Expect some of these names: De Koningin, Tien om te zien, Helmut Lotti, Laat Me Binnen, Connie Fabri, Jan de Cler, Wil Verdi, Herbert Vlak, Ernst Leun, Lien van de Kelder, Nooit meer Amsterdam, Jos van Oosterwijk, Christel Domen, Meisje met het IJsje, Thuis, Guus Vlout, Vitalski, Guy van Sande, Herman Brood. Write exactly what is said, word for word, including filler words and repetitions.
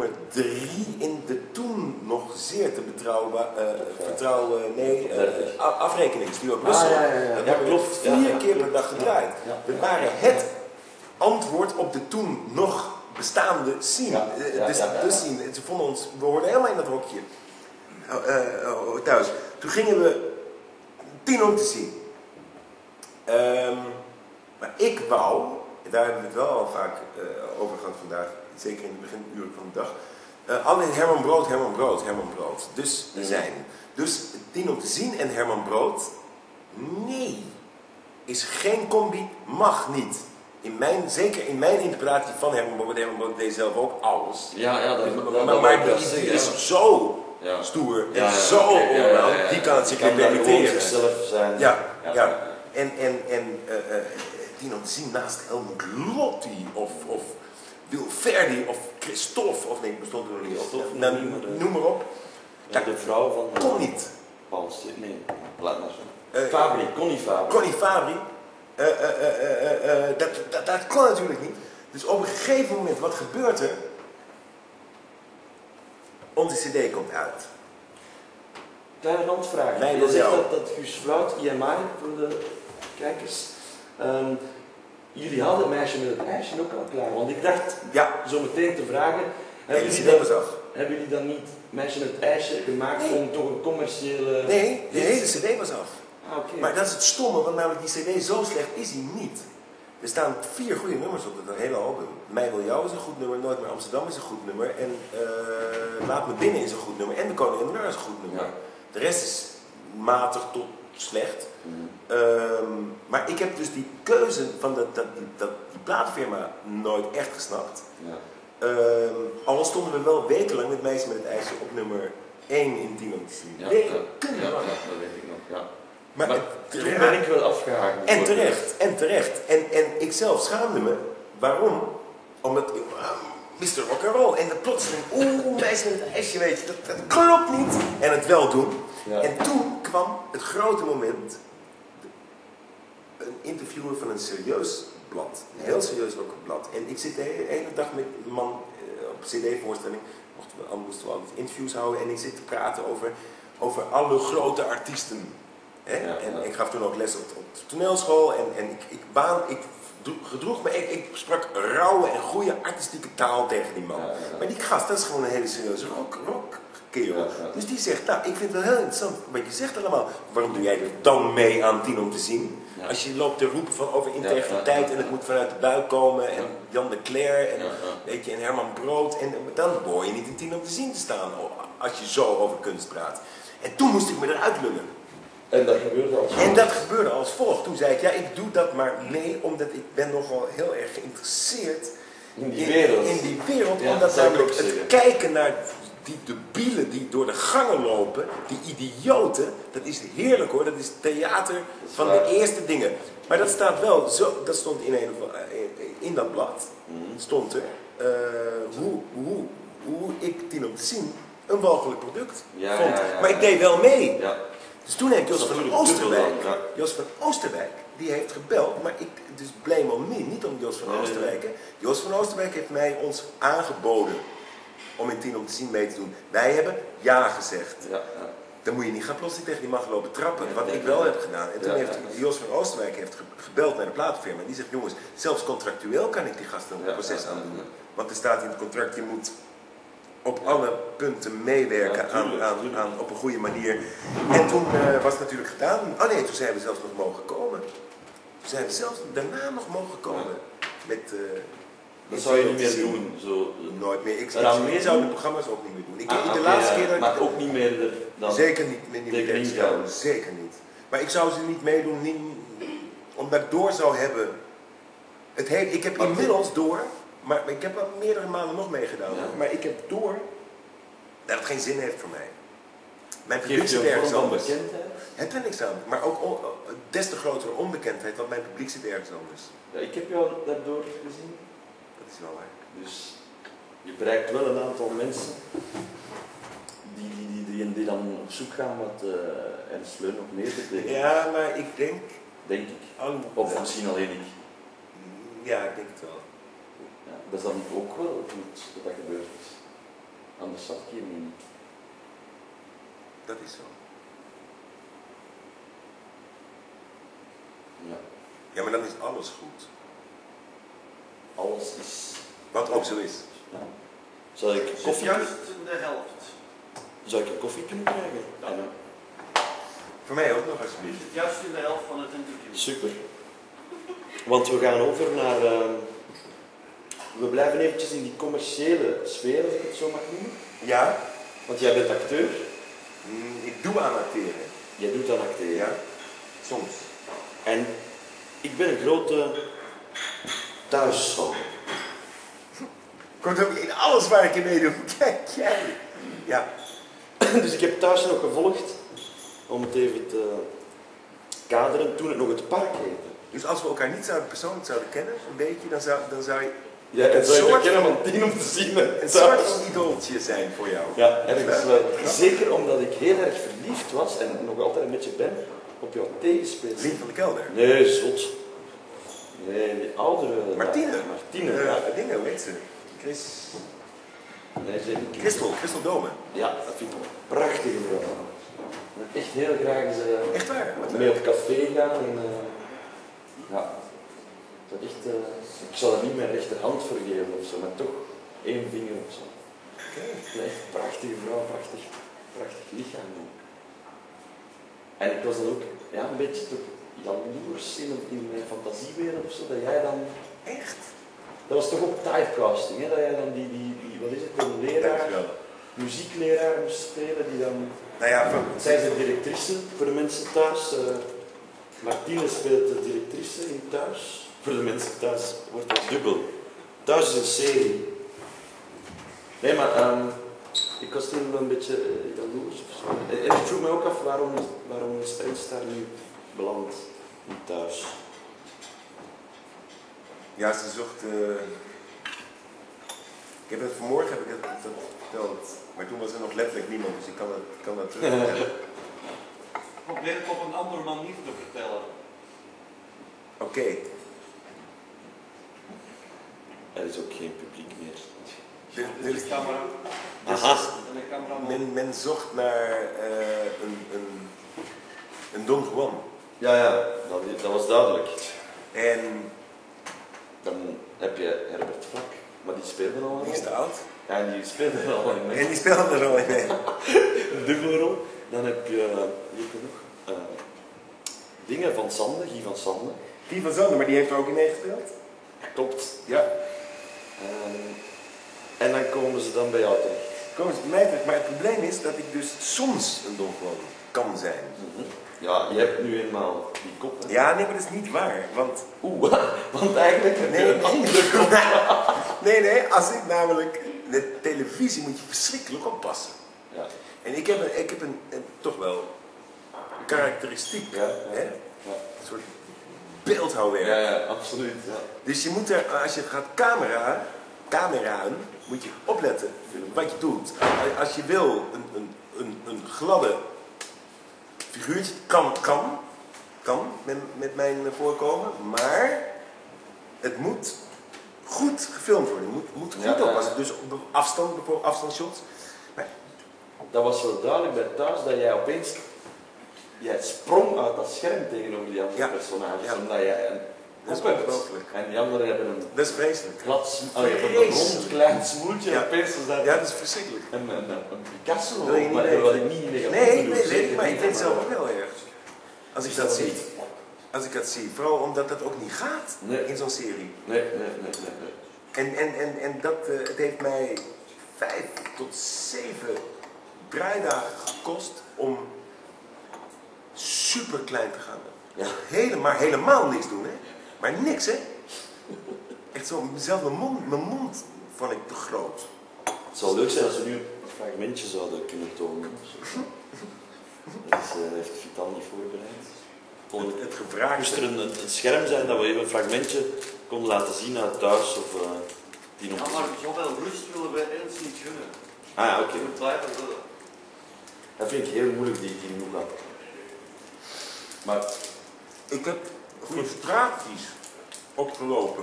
Nummer drie in de toen nog zeer te betrouwen, uh, vertrouwen, nee, uh, afrekeningsbureau Brussel. Ah, ja, ja, ja. Dat ja, klopt. Vier ja, ja, keer per dag gedraaid. Ja, ja, ja. Dat waren het antwoord op de toen nog bestaande scene. Ja, ja, de, ja, ja, ja. de scene. Ze vonden ons, we hoorden helemaal in dat hokje. Uh, uh, thuis. Toen gingen we Tien om te zien. Um, maar ik wou, daar hebben we het wel al vaak uh, over gehad vandaag. Zeker in het beginuren van de dag. Uh, alleen Herman Brood, Herman Brood, Herman Brood. Dus zijn. Dus Tien om te zien en Herman Brood. Nee. Is geen combi, mag niet. In mijn, zeker in mijn interpretatie van Herman Brood. Herman Brood deed zelf ook alles. Ja, ja, dat, maar, dat, maar, maar dat die is ja. zo ja. stoer en ja, ja, zo onwel. Ja, ja, ja, ja. Die kan het zich interpreteren. Ja, ja, ja, ja. En, en, en uh, uh, Tien om te zien naast Helmut Lotti of... of Wil Verdi of Christophe, of nee, bestond er nog niet op. Nou, noem maar op. Ja, de vrouw van. Kon niet. Paul's, nee, laat maar zo. Uh, Fabri, Connie Fabri. Connie Fabri. Uh, uh, uh, uh, uh, dat, dat, dat kon natuurlijk niet. Dus op een gegeven moment, wat gebeurt er? Onze C D komt uit. Kleine randvraag. Nee, je zegt dat, dat Guus Vlout, I M A, voor de kijkers. Um, Jullie hadden Meisje met het IJsje ook al klaar, want ik dacht ja. zo meteen te vragen, hebben jullie, dan, hebben jullie dan niet Meisje met het IJsje gemaakt nee. om toch een commerciële... Nee, de hele cd was af. Ah, okay. Maar dat is het stomme, want namelijk die cd zo slecht is hij niet. Er staan vier goede nummers op dat hele album. Mij wil jou is een goed nummer, Nooit meer Amsterdam is een goed nummer en uh, Laat Me Binnen is een goed nummer en De Koningin is een goed nummer. Ja. De rest is matig tot slecht. Mm. Um, maar ik heb dus die keuze van dat, dat, die, dat, die plaatfirma nooit echt gesnapt. Ja. Um, al stonden we wel wekenlang met Meisje met het IJsje op nummer één in Tien om te zien. Ja, nee, ja, ja, dat weet ik nog. Ja. Maar, maar toen ben ik wel afgehaakt. En terecht, en terecht. En, en ik zelf schaamde me. Waarom? Omdat ik, mister Rock'n'Roll. En dat plotseling, oeh, Meisje met het IJsje, weet je, dat, dat klopt niet. En het wel doen. Ja. En toen kwam het grote moment. Een interviewer van een serieus blad, een heel serieus ook een blad. En ik zit de hele dag met een man uh, op cd-voorstelling, anders moesten we altijd interviews houden en ik zit te praten over, over alle grote artiesten. Hè? Ja, en ja. ik gaf toen ook les op, op de toneelschool en, en ik, ik, baan, ik gedroeg me, ik, ik sprak rauwe en goede artistieke taal tegen die man. Ja, ja. Maar die gast, dat is gewoon een hele serieuze rock, rock. Kerel. Ja, ja. Dus die zegt, nou, ik vind het wel heel interessant wat je zegt allemaal. Waarom doe jij er dan mee aan Tien om te zien? Ja. Als je loopt te roepen van over integriteit ja, ja, ja, ja. en het moet vanuit de buik komen en ja. Jan de Cler en, ja, ja. weet je, en Herman Brood. En dan hoor je niet in Tien om te zien te staan als je zo over kunst praat. En toen moest ik me eruit lullen. En dat gebeurde als volgt. En dat gebeurde als volgt. Toen zei ik, ja, ik doe dat maar mee omdat ik ben nogal heel erg geïnteresseerd in die wereld. In, in die wereld ja, omdat namelijk het zeggen. kijken naar... Die debielen die door de gangen lopen, die idioten, dat is heerlijk hoor, dat is theater van de eerste dingen. Maar dat staat wel, zo, dat stond in, een, in dat blad, stond er, uh, hoe, hoe, hoe ik Tien om te zien een mogelijk product ja, vond. Ja, ja, ja. Maar ik deed wel mee. Ja. Dus toen heeft Jos van Oosterwijk, Jos van Oosterwijk, die heeft gebeld, maar ik, dus blame on me, niet om Jos van Oosterwijk. Hè. Jos van Oosterwijk heeft mij ons aangeboden. Om in Tien om te zien mee te doen. Wij hebben ja gezegd. Ja, ja. Dan moet je niet gaan plots tegen die mag lopen trappen. Ja, wat ja, ik wel ja. heb gedaan. En toen ja, heeft ja. Jos van Oosterwijk heeft gebeld naar de platenfirma. En die zegt, jongens, zelfs contractueel kan ik die gasten een ja, proces ja, aan doen. Ja. Want er staat in het contract, je moet op ja. alle punten meewerken ja, tuurlijk, aan, aan, aan, op een goede manier. En toen uh, was het natuurlijk gedaan. Oh nee, toen zijn we zelfs nog mogen komen. Toen zijn we zelfs daarna nog mogen komen. Ja. Met... Uh, Dat zou je niet meer doen. Zo. Nooit meer. Ik zou de programma's ook niet meer doen. Ik, ah, okay, de laatste keer dat maar ik ook niet meer dan. Zeker niet, niet meer. Niet gaan. Zeker niet. Maar ik zou ze niet meedoen, niet, omdat ik door zou hebben. Het hele, ik heb inmiddels door, maar ik heb al meerdere maanden nog meegedaan. Ja. Maar ik heb door dat het geen zin heeft voor mij. Mijn publiek zit ergens anders. Het er niks aan, maar ook des te grotere onbekendheid, want mijn publiek zit ergens anders. Ja, ik heb jou daardoor gezien. Dat is wel waar. Dus je bereikt wel een aantal mensen die, die, die, die, die dan op zoek gaan wat uh, Ernst Leun nog meer betekent. Ja, maar ik denk... Denk ik. Oh, of misschien alleen ik. Ja, ik denk het wel. Ja, dat is dan ook wel goed dat dat gebeurt. zat je niet. Dat is zo. Ja. Ja, maar dan is alles goed. Alles is... Wat ook zo is. Ja. Zou ik koffie... Zit juist de helft. Zou ik een koffie kunnen krijgen? Ja. En, voor mij ook nog alsjeblieft. Juist in de helft van het interview. Super. Want we gaan over naar... Uh, we blijven eventjes in die commerciële sfeer, als ik het zo mag noemen. Ja. Want jij bent acteur. Mm, ik doe aan acteren. Jij doet aan acteren. Ja. Soms. En ik ben een grote Thuis-fan. Komt ook in alles waar ik in meedoe. Kijk jij. Ja. Dus ik heb Thuis nog gevolgd. Om het even te kaderen, toen het nog het park heette. Dus als we elkaar niet zouden persoonlijk zouden kennen, een beetje, dan zou, dan zou je... Ja, en zou je kennen van Tien om te zien. Een soort idooltje zijn voor jou. Ja, en ik was, uh, zeker omdat ik heel erg verliefd was, en nog altijd een beetje ben, op jouw tegenspeler. Lien van de Kelder? Nee, zot. Nee, die oudere... Martine. Martine, uh, ja. Dingen, hoe heet ze? Chris... Nee, ze niet Christel, Christel Domen. Ja, dat vind ik een prachtige vrouw. Echt heel graag eens uh, echt waar? Mee op café gaan en uh, ja, dat echt, uh, ik zal er niet mijn rechterhand voor geven ofzo, maar toch één vinger ofzo. Oké. Okay. Echt prachtige vrouw, prachtig, prachtig lichaam. En ik was dan ook ja, een beetje toch jaloers in, in mijn fantasiewereld ofzo, dat jij dan... Echt? Dat was toch ook typecasting, hè? Dat jij dan die, die, die wat is het, een leraar, muziekleraar moest spelen die dan... Nou ja, van... Zij is de directrice voor de mensen thuis. Uh, Martine speelt de directrice in Thuis. Voor de mensen thuis wordt dat dubbel. Thuis is een serie. Nee, maar um, ik was toen wel een beetje uh, jaloers of zo. En, en ik vroeg me ook af waarom, waarom is Ernst daar nu beland in Thuis. Ja, ze zocht... Uh... Ik heb het vanmorgen heb ik het, het verteld. Maar toen was er nog letterlijk niemand, dus ik kan dat, kan dat terug vertellen. Probeer het op een andere manier te vertellen. Oké. Okay. Er is ook geen publiek meer. De, de, de camera. Aha. Men, men zocht naar uh, een, een, een Don Juan. Ja, ja, dat, dat was duidelijk. En dan heb je Herbert Vlak, maar die speelde al een. Die is te oud. Ja, en die speelde er al in mee. En die speelde er al in mee. Een dubbelrol. Dan heb je, je nog, uh, dingen van Sande, Guy van Sande. Guy van Sande, maar die heeft er ook in meegespeeld. Klopt. Ja. Um, en dan komen ze dan bij jou terecht. Komen ze bij mij terecht, maar het probleem is dat ik dus soms een Don Juan kan zijn. Mm-hmm. Ja, je hebt nu eenmaal die kop. Hè? Ja, nee, maar dat is niet waar, want... Oeh, want eigenlijk heb je nee, een andere kop. Nee, nee, als ik namelijk... De televisie moet je verschrikkelijk oppassen. Ja. En ik heb, een, ik heb een, een, toch wel een karakteristiek, ja, ja, hè? Ja. Een soort beeldhouwwerk. Ja, ja, absoluut. Ja. Dus je moet er, als je gaat camera, cameraan, moet je opletten wat je doet. Als je wil een, een, een, een gladde figuurtje, kan, kan, kan met, met mijn voorkomen, maar het moet... goed gefilmd worden, moet, moet goed ja, oppassen. Ja. Dus op afstand, bijvoorbeeld afstandsshots. Maar... Dat was wel duidelijk bij Thuis dat jij opeens... Jij sprong uit dat scherm tegenover die andere ja. personages, ja. omdat jij een dat is ongelooflijk. En die anderen hebben een... Dat is vreselijk. Glad, oh, een rond, klein smoeltje ja. en daar. Ja, dat is verschrikkelijk. En een, een Picasso, dat ik maar, wat ik niet in de gaten nee, nee, nee, maar ik vind het zelf ook wel erg. Als ik dat zie. Als ik dat zie, vooral omdat dat ook niet gaat nee. in zo'n serie. Nee, nee, nee, nee, nee. En, en, en, en dat, uh, het heeft mij vijf tot zeven draaidagen gekost om super klein te gaan. Ja. Hele, maar helemaal niks doen, hè? Maar niks, hè? Echt zo, zelf mijn mond, mijn mond vond ik te groot. Het zou leuk zijn als we nu een fragmentje zouden kunnen tonen. Dat is, uh, heeft Vital niet voorbereid. Het, het gevraagd. Moest er een, een, een scherm zijn dat we even een fragmentje konden laten zien uit Thuis of uh, die nog. Ja, maar zoveel rust willen wij Ernst niet gunnen. Ah ja, oké. Okay. Dat vind ik heel moeilijk, die die noemen. Maar ik heb frustraties opgelopen.